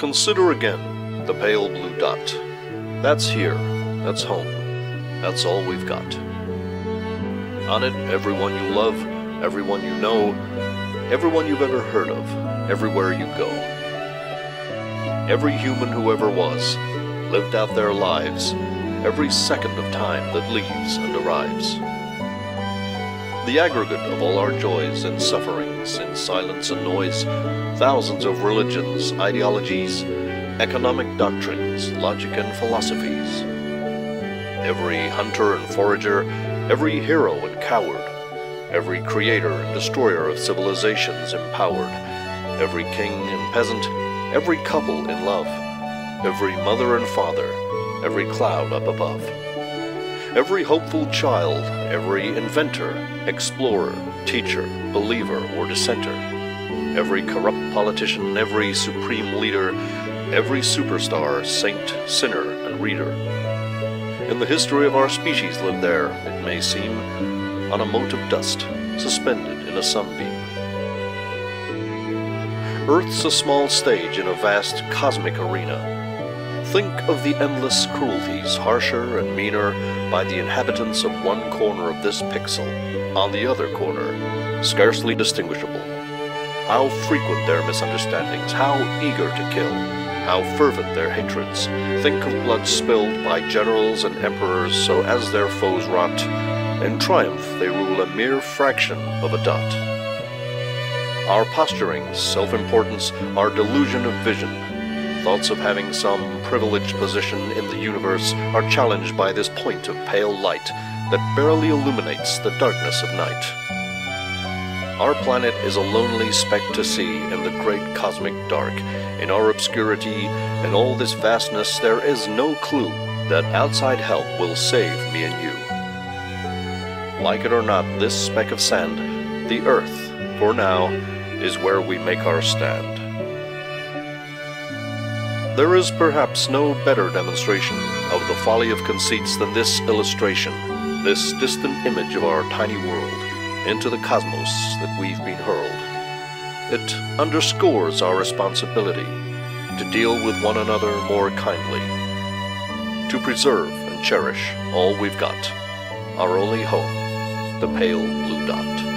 Consider again the pale blue dot. That's here, that's home, that's all we've got. On it, everyone you love, everyone you know, everyone you've ever heard of, everywhere you go. Every human who ever was, lived out their lives, every second of time that leaves and arrives. The aggregate of all our joys and sufferings in silence and noise, thousands of religions, ideologies, economic doctrines, logic and philosophies. Every hunter and forager, every hero and coward, every creator and destroyer of civilizations empowered, every king and peasant, every couple in love, every mother and father, every cloud up above. Every hopeful child, every inventor, explorer, teacher, believer, or dissenter, every corrupt politician, every supreme leader, every superstar, saint, sinner, and reader. In the history of our species lived there, it may seem, on a mote of dust, suspended in a sunbeam. Earth's a small stage in a vast cosmic arena. Think of the endless cruelties, harsher and meaner, by the inhabitants of one corner of this pixel, on the other corner, scarcely distinguishable. How frequent their misunderstandings, how eager to kill, how fervent their hatreds. Think of blood spilled by generals and emperors, so as their foes rot, in triumph they rule a mere fraction of a dot. Our posturings, self-importance, our delusion of vision, thoughts of having some privileged position in the universe are challenged by this point of pale light that barely illuminates the darkness of night. Our planet is a lonely speck to see in the great cosmic dark. In our obscurity, in all this vastness, there is no clue that outside help will save me and you. Like it or not, this speck of sand, the Earth, for now, is where we make our stand. There is perhaps no better demonstration of the folly of conceits than this illustration, this distant image of our tiny world, into the cosmos that we've been hurled. It underscores our responsibility to deal with one another more kindly, to preserve and cherish all we've got, our only home, the pale blue dot.